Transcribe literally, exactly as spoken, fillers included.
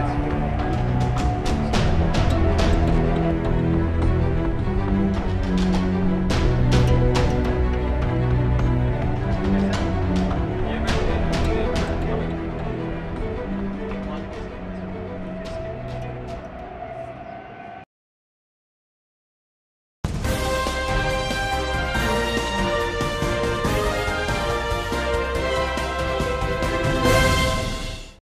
That's